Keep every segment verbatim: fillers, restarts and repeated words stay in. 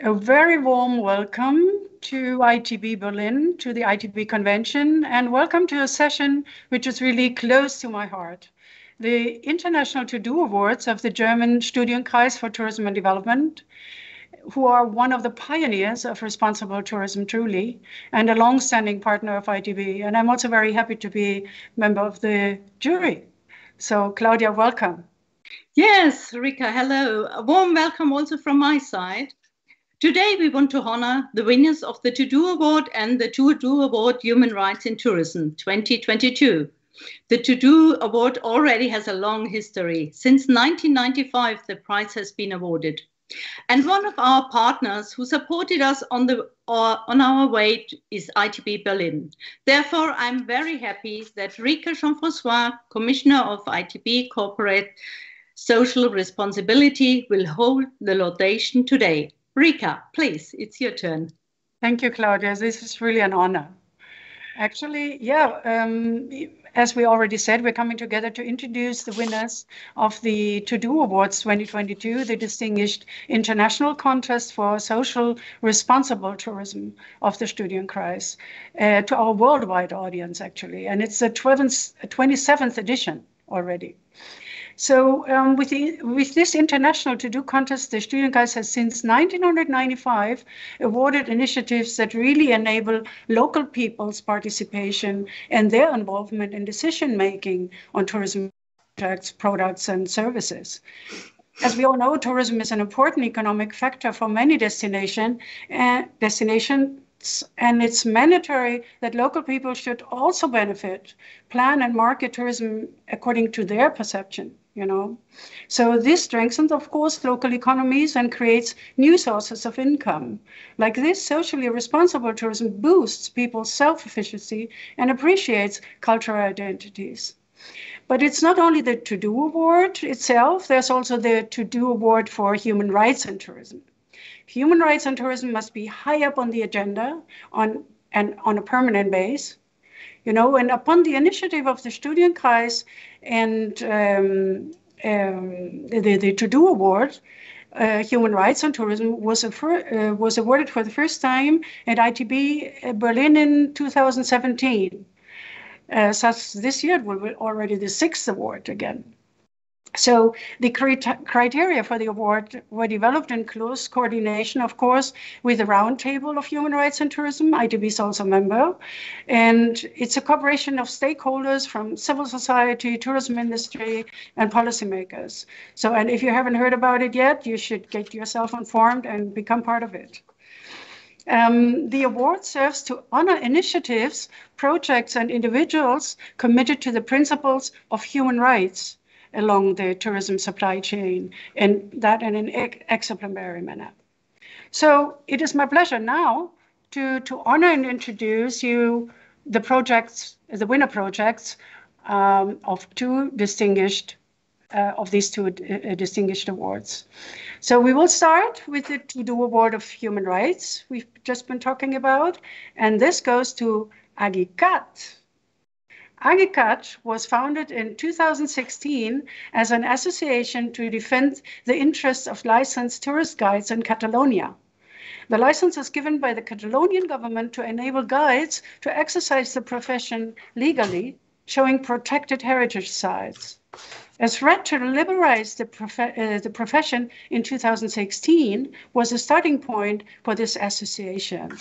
A very warm welcome to I T B Berlin, to the I T B convention, and welcome to a session which is really close to my heart. The International To Do Awards of the German Studienkreis for Tourism and Development, who are one of the pioneers of responsible tourism truly, and a long-standing partner of I T B. And I'm also very happy to be a member of the jury. So Claudia, welcome. Yes, Rika, hello. A warm welcome also from my side. Today, we want to honor the winners of the To Do Award and the To Do Award Human Rights in Tourism twenty twenty-two. The To Do Award already has a long history. Since nineteen ninety-five, the prize has been awarded. And one of our partners who supported us on, the, uh, on our way is I T B Berlin. Therefore, I'm very happy that Rika Jean-François, Commissioner of I T B Corporate Social Responsibility, will hold the laudation today. Rika, please, it's your turn. Thank you, Claudia. This is really an honor. Actually, yeah, um, as we already said, we're coming together to introduce the winners of the To Do Awards twenty twenty-two, the Distinguished International Contest for Social Responsible Tourism of the Studienkreis, uh, to our worldwide audience, actually. And it's the twelfth, twenty-seventh edition already. So um, with, the, with this international to-do contest, the Studienkreis has since nineteen ninety-five awarded initiatives that really enable local people's participation and their involvement in decision-making on tourism projects, products and services. As we all know, tourism is an important economic factor for many destination, uh, destination and it's mandatory that local people should also benefit, plan and market tourism according to their perception, you know. So this strengthens, of course, local economies and creates new sources of income. Like this, socially responsible tourism boosts people's self-efficiency and appreciates cultural identities. But it's not only the To Do Award itself, there's also the To Do Award for Human Rights in Tourism. Human rights and tourism must be high up on the agenda on and on a permanent base, you know, and upon the initiative of the Studienkreis and um, um, the, the To Do Award, uh, Human Rights and Tourism was, uh, was awarded for the first time at I T B Berlin in two thousand seventeen. Uh, such this year it will be already the sixth award again. So the criteria for the award were developed in close coordination, of course, with the Roundtable of Human Rights and Tourism. I T B is also a member. And it's a cooperation of stakeholders from civil society, tourism industry, and policymakers. So, and if you haven't heard about it yet, you should get yourself informed and become part of it. Um, the award serves to honor initiatives, projects, and individuals committed to the principles of human rights along the tourism supply chain, and that in an exemplary manner. So it is my pleasure now to, to honor and introduce you the projects, the winner projects um, of two distinguished, uh, of these two uh, distinguished awards. So we will start with the To Do Award of Human Rights we've just been talking about, and this goes to AGUICAT. AGUICAT was founded in two thousand sixteen as an association to defend the interests of licensed tourist guides in Catalonia. The license is given by the Catalonian government to enable guides to exercise the profession legally, showing protected heritage sites. A threat to liberalize the, prof uh, the profession in two thousand sixteen was a starting point for this association.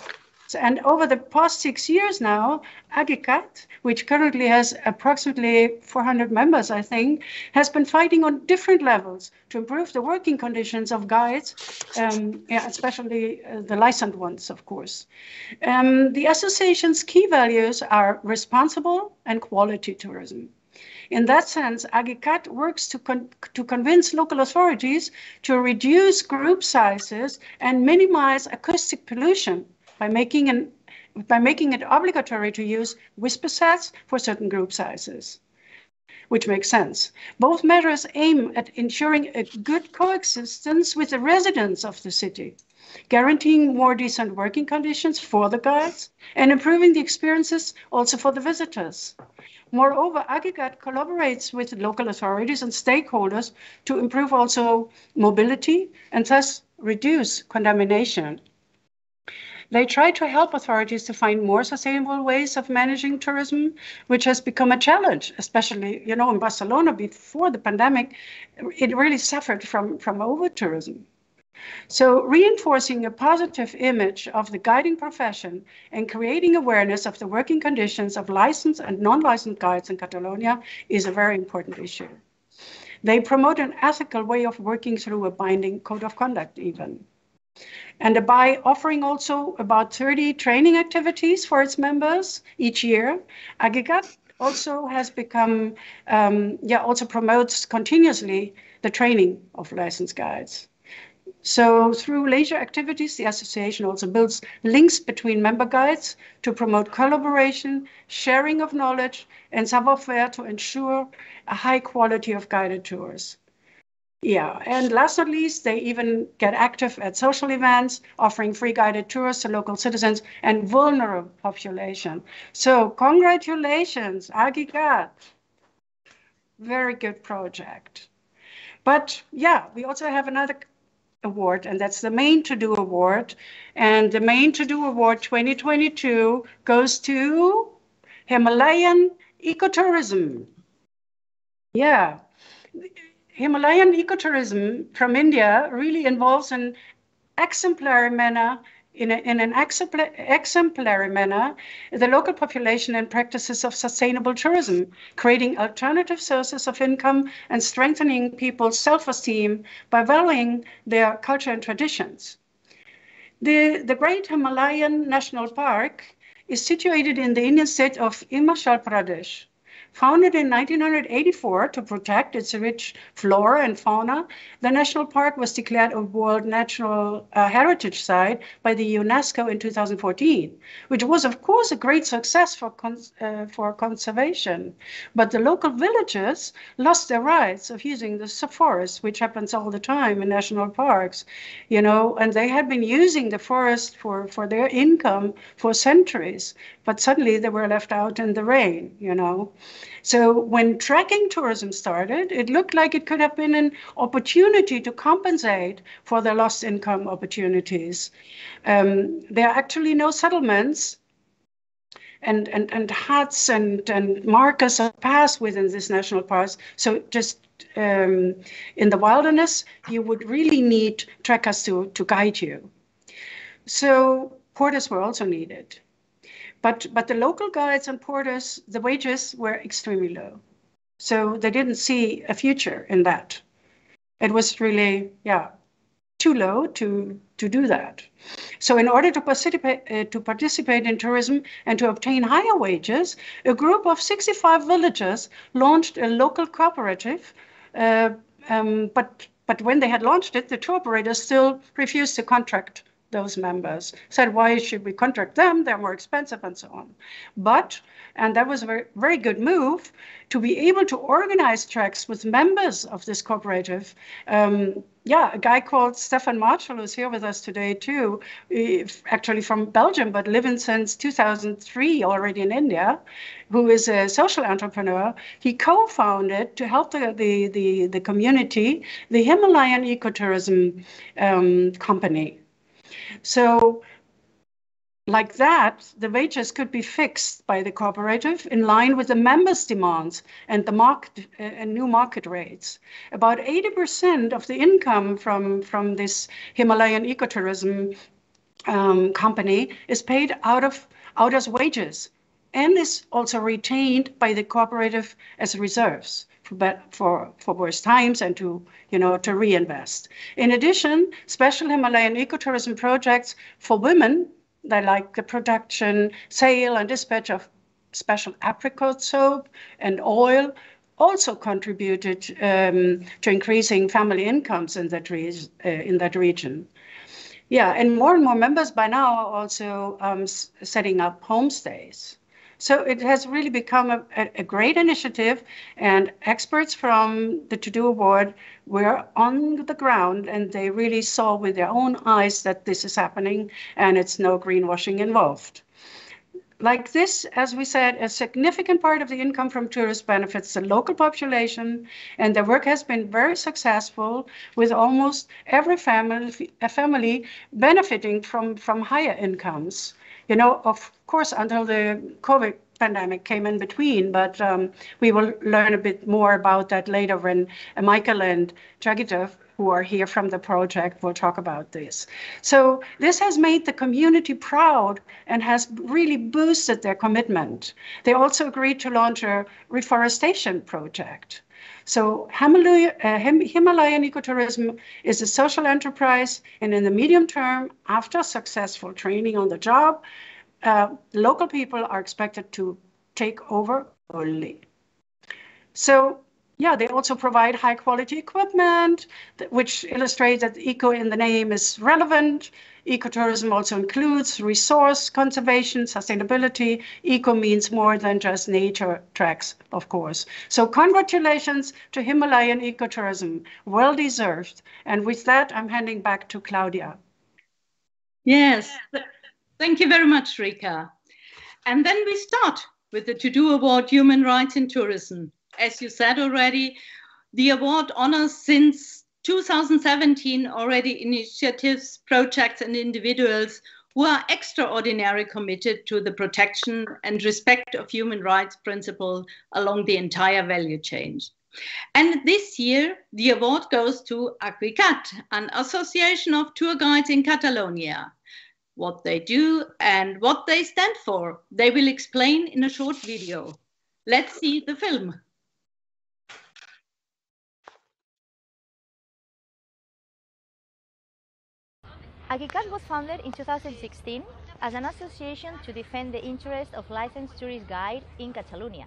So, and over the past six years now, AGUICAT, which currently has approximately four hundred members, I think, has been fighting on different levels to improve the working conditions of guides, um, yeah, especially uh, the licensed ones, of course. Um, the association's key values are responsible and quality tourism. In that sense, AGUICAT works to, con to convince local authorities to reduce group sizes and minimize acoustic pollution, by making, an, by making it obligatory to use whisper sets for certain group sizes, which makes sense. Both measures aim at ensuring a good coexistence with the residents of the city, guaranteeing more decent working conditions for the guides and improving the experiences also for the visitors. Moreover, AGUICAT collaborates with local authorities and stakeholders to improve also mobility and thus reduce contamination. They try to help authorities to find more sustainable ways of managing tourism, which has become a challenge, especially, you know, in Barcelona before the pandemic, it really suffered from, from over-tourism. So reinforcing a positive image of the guiding profession and creating awareness of the working conditions of licensed and non-licensed guides in Catalonia is a very important issue. They promote an ethical way of working through a binding code of conduct even. And by offering also about thirty training activities for its members each year, AGUICAT also has become, um, yeah, also promotes continuously the training of licensed guides. So through leisure activities, the association also builds links between member guides to promote collaboration, sharing of knowledge, and software to ensure a high quality of guided tours. Yeah, and last but not least, they even get active at social events, offering free guided tours to local citizens and vulnerable population. So congratulations, AGUICAT. Very good project. But yeah, we also have another award, and that's the main To Do Award. And the main To Do Award twenty twenty-two goes to Himalayan ecotourism. Yeah. Himalayan ecotourism from India really involves an exemplary manner, in, a, in an exempla, exemplary manner, the local population and practices of sustainable tourism, creating alternative sources of income and strengthening people's self-esteem by valuing their culture and traditions. The, the Great Himalayan National Park is situated in the Indian state of Himachal Pradesh. Founded in nineteen eighty-four to protect its rich flora and fauna, the national park was declared a World Natural uh, Heritage Site by the UNESCO in two thousand fourteen, which was, of course, a great success for, cons uh, for conservation. But the local villagers lost their rights of using the forest, which happens all the time in national parks, you know, and they had been using the forest for, for their income for centuries, but suddenly they were left out in the rain, you know. So when trekking tourism started, it looked like it could have been an opportunity to compensate for the lost income opportunities. Um, there are actually no settlements and, and, and huts and, and markers are passed within this national park. So just um, in the wilderness, you would really need trekkers to, to guide you. So porters were also needed. But, but the local guides and porters, the wages were extremely low. So they didn't see a future in that. It was really, yeah, too low to, to do that. So in order to participate, uh, to participate in tourism and to obtain higher wages, a group of sixty-five villagers launched a local cooperative. Uh, um, but, but when they had launched it, the tour operators still refused to contract those members, said, why should we contract them? They're more expensive and so on. But, and that was a very, very good move, to be able to organize treks with members of this cooperative. Um, yeah, a guy called Stephan Marchal, who's here with us today too, actually from Belgium, but living since two thousand three already in India, who is a social entrepreneur. He co-founded, to help the, the, the, the community, the Himalayan Ecotourism um, Company. So like that, the wages could be fixed by the cooperative in line with the members' demands and the market, uh, and new market rates. About eighty percent of the income from, from this Himalayan ecotourism um, company is paid out of out as wages and is also retained by the cooperative as reserves. But for, for worse times and to, you know, to reinvest. In addition, special Himalayan ecotourism projects for women, they like the production, sale and dispatch of special apricot soap and oil, also contributed um, to increasing family incomes in that, re uh, in that region. Yeah, and more and more members by now are also um, s setting up homestays. So it has really become a, a great initiative, and experts from the To Do Award were on the ground and they really saw with their own eyes that this is happening and it's no greenwashing involved. Like this, as we said, a significant part of the income from tourists benefits the local population, and the work has been very successful, with almost every family, family benefiting from, from higher incomes. You know, of course, until the COVID pandemic came in between, but um, we will learn a bit more about that later when Michael and Jagita, who are here from the project, will talk about this. So this has made the community proud and has really boosted their commitment. They also agreed to launch a reforestation project. So Himalaya, uh, Him Himalayan ecotourism is a social enterprise, and in the medium term, after successful training on the job, Uh, local people are expected to take over only. So, yeah, they also provide high quality equipment, which illustrates that eco in the name is relevant. Ecotourism also includes resource conservation, sustainability. Eco means more than just nature tracks, of course. So congratulations to Himalayan ecotourism, well deserved. And with that, I'm handing back to Claudia. Yes. Thank you very much, Rika. And then we start with the To Do Award Human Rights in Tourism. As you said already, the award honors since two thousand seventeen already initiatives, projects, and individuals who are extraordinarily committed to the protection and respect of human rights principles along the entire value chain. And this year, the award goes to AGUICAT, an association of tour guides in Catalonia. What they do and what they stand for, they will explain in a short video. Let's see the film. AGUICAT was founded in two thousand sixteen as an association to defend the interests of licensed tourist guides in Catalonia.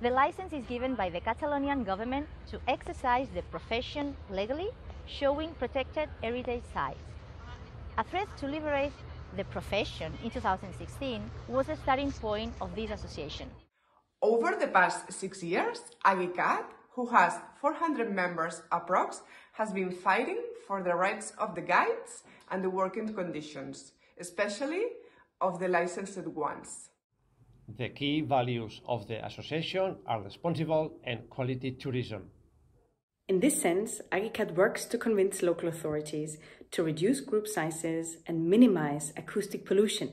The license is given by the Catalonian government to exercise the profession legally, showing protected heritage sites. A threat to liberate the profession in two thousand sixteen was the starting point of this association. Over the past six years, AGUICAT, who has four hundred members approx, has been fighting for the rights of the guides and the working conditions, especially of the licensed ones. The key values of the association are responsible and quality tourism. In this sense, AGUICAT works to convince local authorities to reduce group sizes and minimize acoustic pollution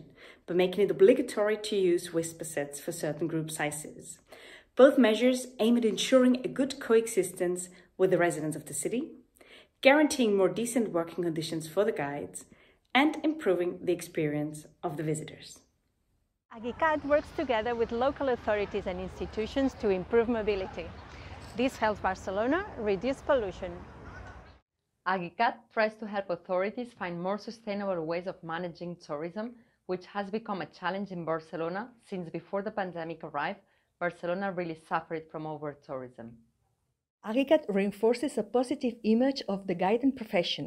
by making it obligatory to use whisper sets for certain group sizes. Both measures aim at ensuring a good coexistence with the residents of the city, guaranteeing more decent working conditions for the guides, and improving the experience of the visitors. AGUICAT works together with local authorities and institutions to improve mobility. This helps Barcelona reduce pollution. AGUICAT tries to help authorities find more sustainable ways of managing tourism, which has become a challenge in Barcelona since before the pandemic arrived. Barcelona really suffered from over-tourism. AGUICAT reinforces a positive image of the guiding profession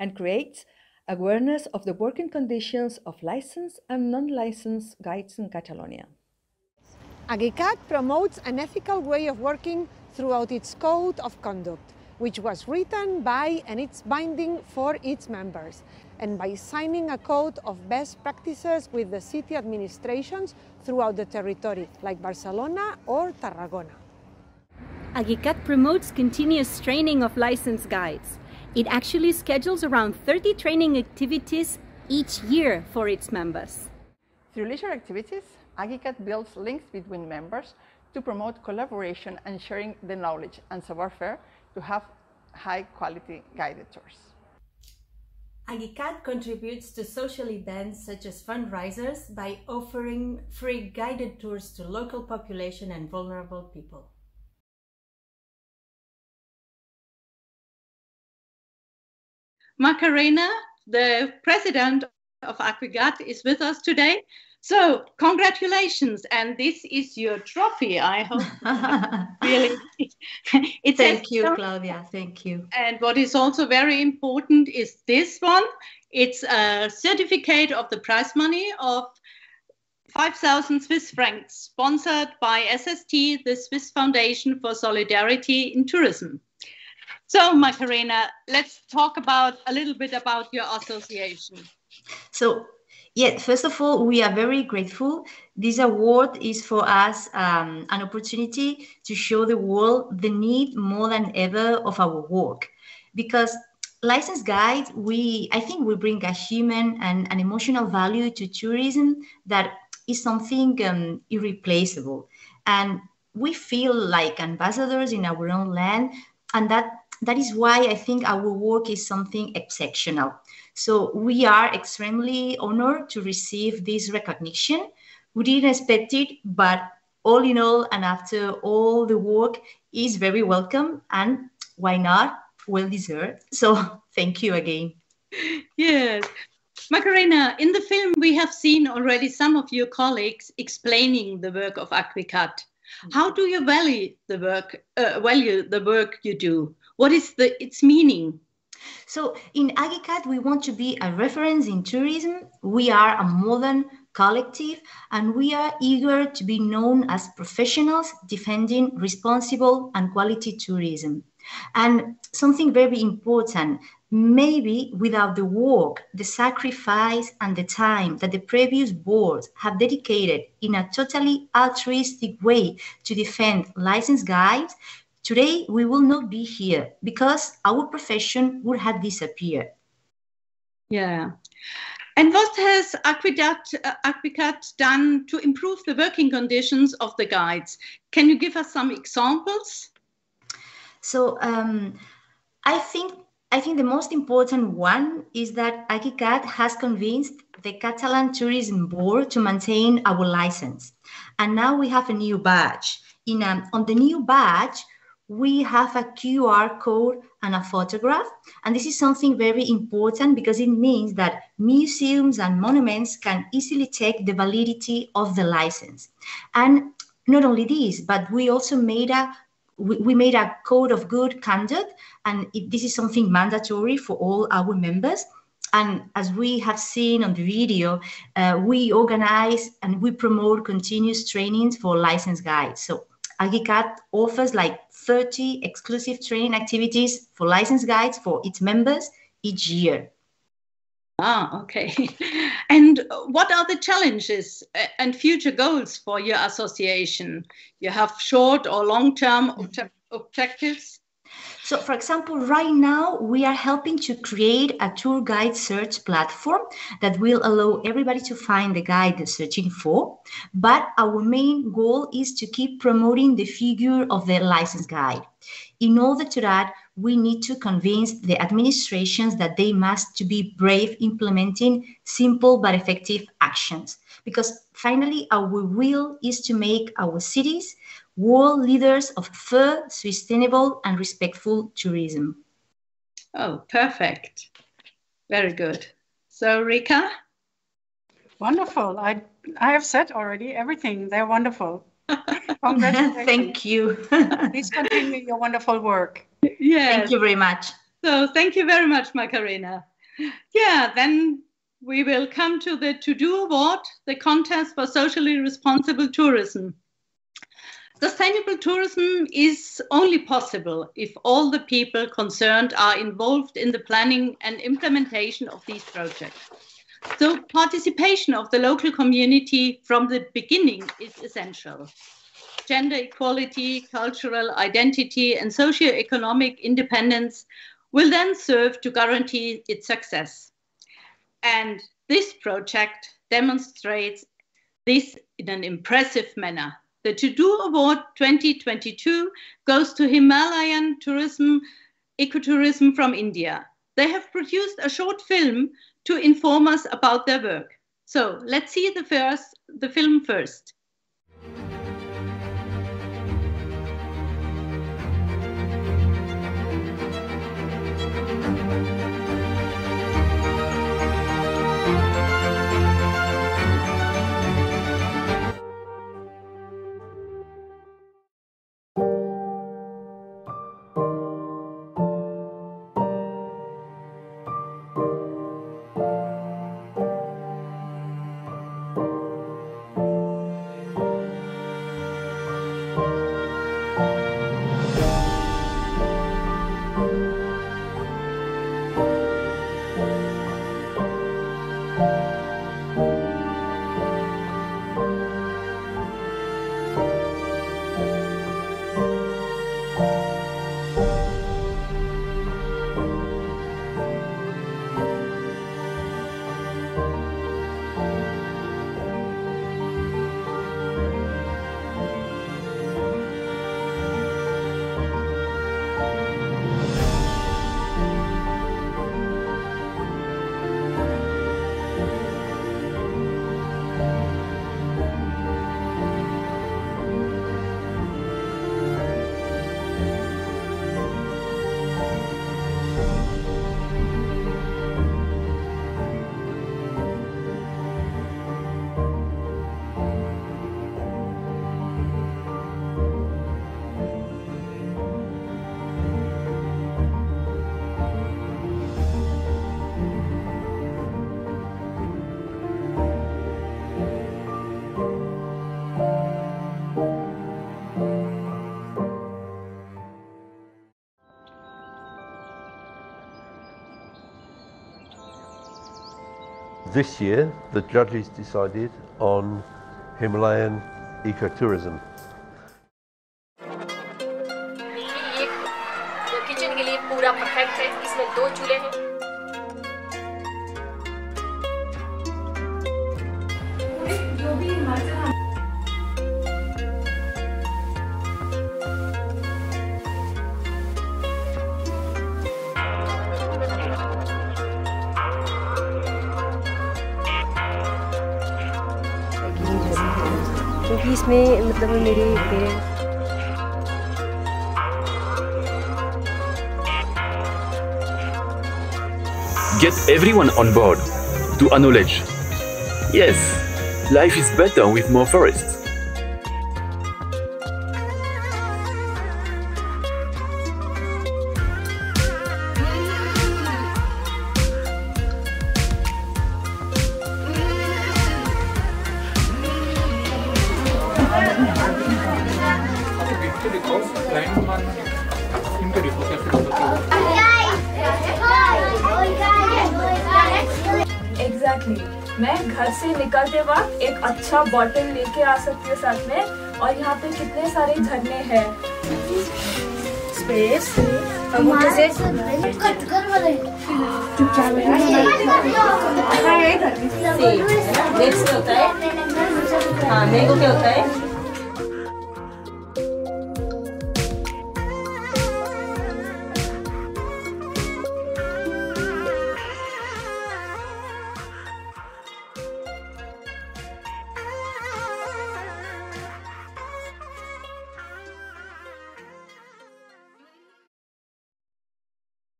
and creates awareness of the working conditions of licensed and non-licensed guides in Catalonia. AGUICAT promotes an ethical way of working throughout its code of conduct, which was written by and it's binding for its members, and by signing a code of best practices with the city administrations throughout the territory, like Barcelona or Tarragona. AGUICAT promotes continuous training of licensed guides. It actually schedules around thirty training activities each year for its members. Through leisure activities, AGUICAT builds links between members to promote collaboration and sharing the knowledge and savoir-faire to have high-quality guided tours. AGUICAT contributes to social events such as fundraisers by offering free guided tours to local population and vulnerable people. Macarena, the president of AGUICAT, is with us today. So, congratulations, and this is your trophy, I hope. Really. It's Thank you, Claudia, thank you. And what is also very important is this one. It's a certificate of the prize money of five thousand Swiss francs, sponsored by S S T, the Swiss Foundation for Solidarity in Tourism. So, Macarena, let's talk about a little bit about your association. So, Yeah, first of all, we are very grateful. This award is for us um, an opportunity to show the world the need more than ever of our work. Because licensed guides, we, I think we bring a human and an emotional value to tourism that is something um, irreplaceable. And we feel like ambassadors in our own land. And that, that is why I think our work is something exceptional. So we are extremely honored to receive this recognition. We didn't expect it, but all in all, and after all the work, is very welcome, and why not, well deserved. So thank you again. Yes. Macarena, in the film, we have seen already some of your colleagues explaining the work of AGUICAT. How do you value the work, uh, value the work you do? What is the, its meaning? So in AGUICAT, we want to be a reference in tourism. We are a modern collective, and we are eager to be known as professionals defending responsible and quality tourism. And something very important, maybe without the work, the sacrifice, and the time that the previous boards have dedicated in a totally altruistic way to defend licensed guides, today, we will not be here because our profession would have disappeared. Yeah. And what has AGUICAT done to improve the working conditions of the guides? Can you give us some examples? So um, I think I think the most important one is that AGUICAT has convinced the Catalan Tourism Board to maintain our license. And now we have a new badge. In um, on the new badge, we have a Q R code and a photograph. And this is something very important because it means that museums and monuments can easily check the validity of the license. And not only this, but we also made a, we made a code of good conduct. And it, this is something mandatory for all our members. And as we have seen on the video, uh, we organize and we promote continuous trainings for licensed guides. So AGUICAT offers like thirty exclusive training activities for licensed guides for its members each year. Ah, okay. And what are the challenges and future goals for your association? You have short or long-term obje- objectives? So, for example, right now, we are helping to create a tour guide search platform that will allow everybody to find the guide they're searching for. But our main goal is to keep promoting the figure of the licensed guide. In order to that, we need to convince the administrations that they must to be brave implementing simple but effective actions. Because finally, our will is to make our cities world leaders of fair, sustainable, and respectful tourism. Oh, perfect. Very good. So, Rika? Wonderful. I, I have said already everything. They're wonderful. Congratulations. Thank you. Please continue your wonderful work. Yes. Thank you very much. So, thank you very much, Macarena. Yeah, then we will come to the To Do Award, the contest for socially responsible tourism. Sustainable tourism is only possible if all the people concerned are involved in the planning and implementation of these projects. So participation of the local community from the beginning is essential. Gender equality, cultural identity, and socio-economic independence will then serve to guarantee its success. And this project demonstrates this in an impressive manner. The To Do Award twenty twenty-two goes to Himalayan tourism, ecotourism from India. They have produced a short film to inform us about their work. So let's see the, first, the film first. This year, the judges decided on Himalayan ecotourism. क्योंकि इसमें मतलब मेरे parents get everyone on board to acknowledge yes life is better with more forests. Exactly. मैं घर से निकलते वक्त एक अच्छा बॉटल लेके आ सकती हूँ साथ में और यहाँ पे कितने सारे झरने हैं। स्पेस हम कैसे कटकर वाले चुपचाप है। हाँ मेरे को क्या होता है?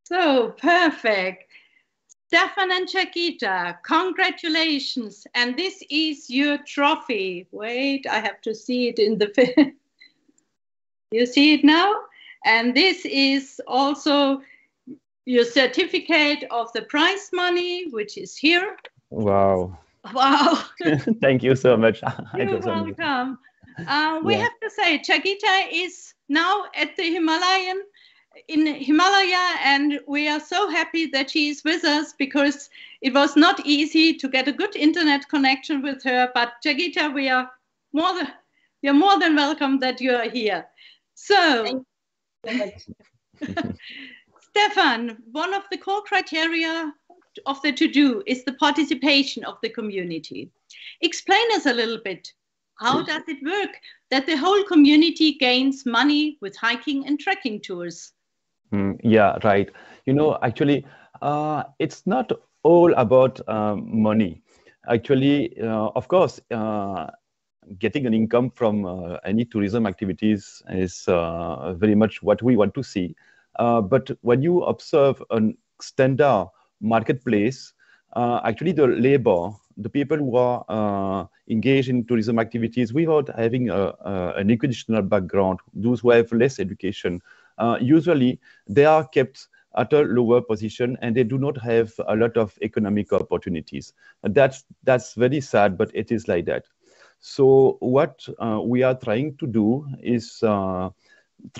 So perfect. Stephan and Jagita, congratulations. And this is your trophy. Wait, I have to see it in the you see it now? And this is also your certificate of the prize money, which is here. Wow. Wow. Thank you so much. You're welcome. Uh, we yeah. have to say, Jagita is now at the Himalayan in Himalaya, and we are so happy that she is with us because it was not easy to get a good internet connection with her. But Jagita, we are more than you're more than welcome that you are here. So, Stephan, one of the core criteria of the to-do is the participation of the community. Explain us a little bit. How does it work that the whole community gains money with hiking and trekking tours? Mm, yeah, right. You know, actually, uh, it's not all about um, money. Actually, uh, of course, uh, getting an income from uh, any tourism activities is uh, very much what we want to see. Uh, but when you observe a standard marketplace, uh, actually the labor, the people who are uh, engaged in tourism activities without having a, a, an educational background, those who have less education, Uh, usually they are kept at a lower position and they do not have a lot of economic opportunities. And that's, that's very sad, but it is like that. So what uh, we are trying to do is uh,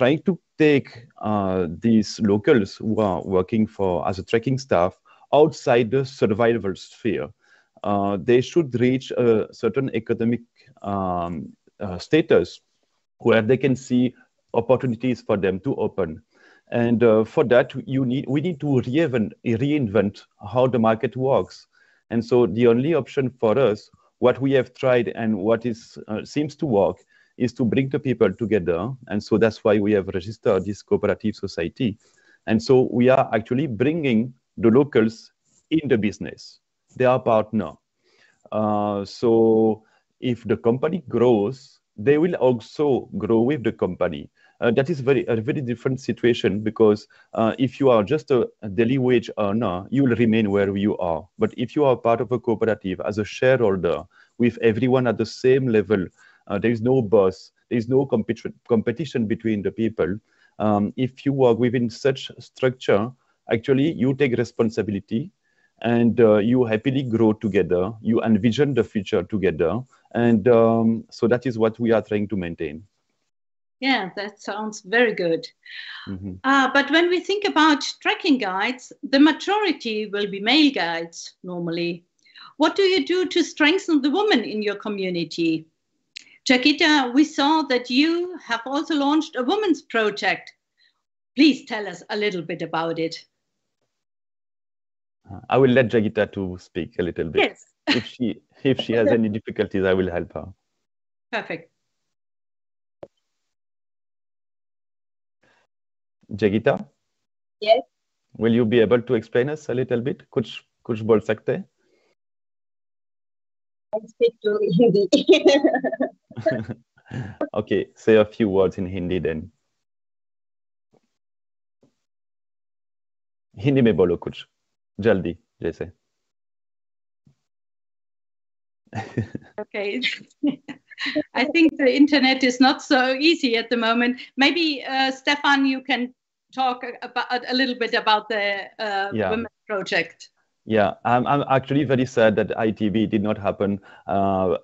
trying to take uh, these locals who are working for as a trekking staff outside the survival sphere. Uh, they should reach a certain economic um, uh, status where they can see opportunities for them to open, and uh, for that you need we need to reinvent reinvent how the market works. And so the only option for us, what we have tried and what is uh, seems to work, is to bring the people together. And so that's why we have registered this cooperative society, and so we are actually bringing the locals in the business. They are partner. Uh, so if the company grows, they will also grow with the company. Uh, that is very, a very different situation, because uh, if you are just a daily wage earner, you will remain where you are. But if you are part of a cooperative as a shareholder with everyone at the same level, uh, there is no boss, there is no compet competition between the people. Um, if you work within such structure, actually you take responsibility and uh, you happily grow together, you envision the future together. And um, so that is what we are trying to maintain. Yeah, that sounds very good. Mm-hmm. uh, but when we think about trekking guides, the majority will be male guides normally. What do you do to strengthen the women in your community? Jagita, we saw that you have also launched a women's project. Please tell us a little bit about it. I will let Jagita to speak a little bit. Yes. If she, if she has any difficulties, I will help her. Perfect. Jagita? Yes. Will you be able to explain us a little bit? Kuch kuch bol sakte? I speak to Hindi. Okay, say a few words in Hindi then. Hindi mein bolo kuch. Jaldi, jaise. Okay. I think the internet is not so easy at the moment. Maybe, uh, Stefan, you can talk about a little bit about the uh, yeah. women's project. Yeah, I'm, I'm actually very sad that I T B did not happen uh,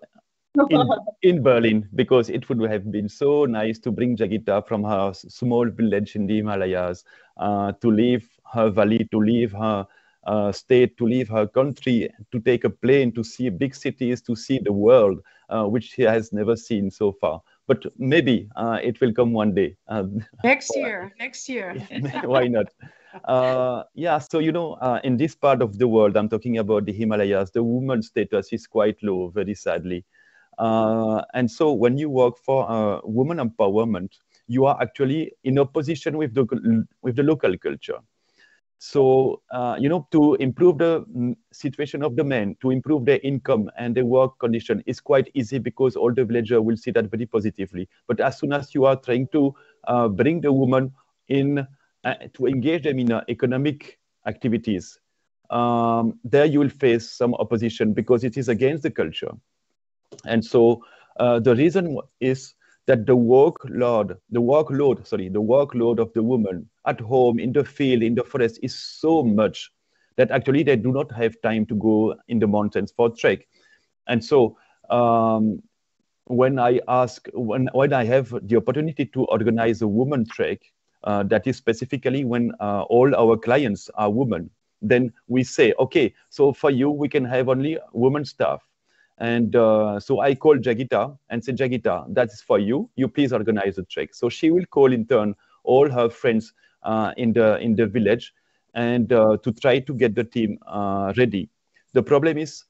in, in Berlin, because it would have been so nice to bring Jagita from her small village in the Himalayas, uh, to leave her valley, to leave her Uh, state, to leave her country, to take a plane, to see big cities, to see the world, uh, which she has never seen so far. But maybe uh, it will come one day. Um, next year, next year. Why not? Uh, yeah, so, you know, uh, in this part of the world, I'm talking about the Himalayas, the woman's status is quite low, very sadly. Uh, and so when you work for uh, women empowerment, you are actually in opposition with the, with the local culture. So, uh, you know, to improve the situation of the men, to improve their income and their work condition is quite easy, because all the villagers will see that very positively. But as soon as you are trying to uh, bring the women in, uh, to engage them in uh, economic activities, um, there you will face some opposition, because it is against the culture. And so uh, the reason is that the workload, the workload, sorry, the workload of the woman at home, in the field, in the forest is so much that actually they do not have time to go in the mountains for trek. And so um, when I ask, when, when I have the opportunity to organize a woman trek, uh, that is specifically when uh, all our clients are women, then we say, okay, so for you, we can have only women staff. And uh, so I called Jagita and said, Jagita, that's for you. You please organize the trek. So she will call in turn all her friends uh, in the in the village, and uh, to try to get the team uh, ready. The problem is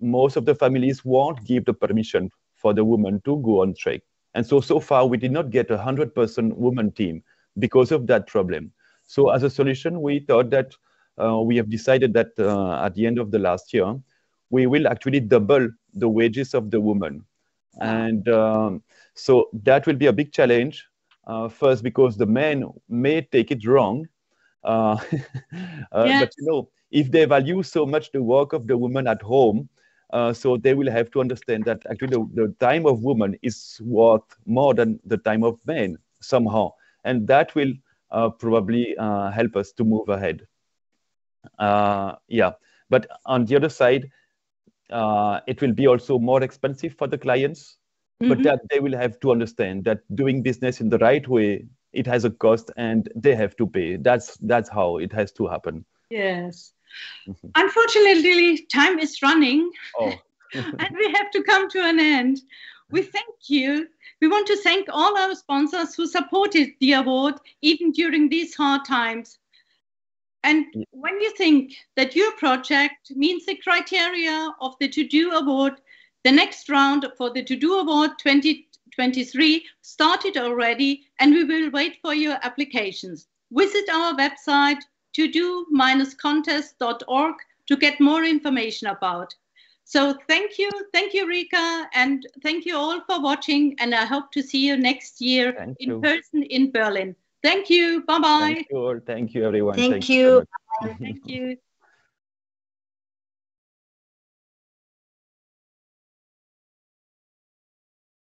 most of the families won't give the permission for the woman to go on trek. And so, so far, we did not get a one hundred percent woman team because of that problem. So as a solution, we thought that uh, we have decided that uh, at the end of the last year, we will actually double the wages of the woman. And um, so that will be a big challenge. Uh, first, because the men may take it wrong. Uh, uh, yes. But you know, if they value so much the work of the woman at home, uh, so they will have to understand that actually the, the time of woman is worth more than the time of men somehow. And that will uh, probably uh, help us to move ahead. Uh, yeah, but on the other side, Uh, it will be also more expensive for the clients, mm-hmm. but that they will have to understand that doing business in the right way, it has a cost and they have to pay. That's, that's how it has to happen. Yes. Mm-hmm. Unfortunately, time is running oh. and we have to come to an end. We thank you. We want to thank all our sponsors who supported the award even during these hard times. And when you think that your project meets the criteria of the To Do Award, the next round for the To Do Award twenty twenty-three started already, and we will wait for your applications. Visit our website to do dash contest dot org to get more information about. So thank you. Thank you, Rika. And thank you all for watching. And I hope to see you next year thank in you. person in Berlin. Thank you. Bye-bye. Thank you all. Thank you, everyone. Thank, Thank you. you so Thank you.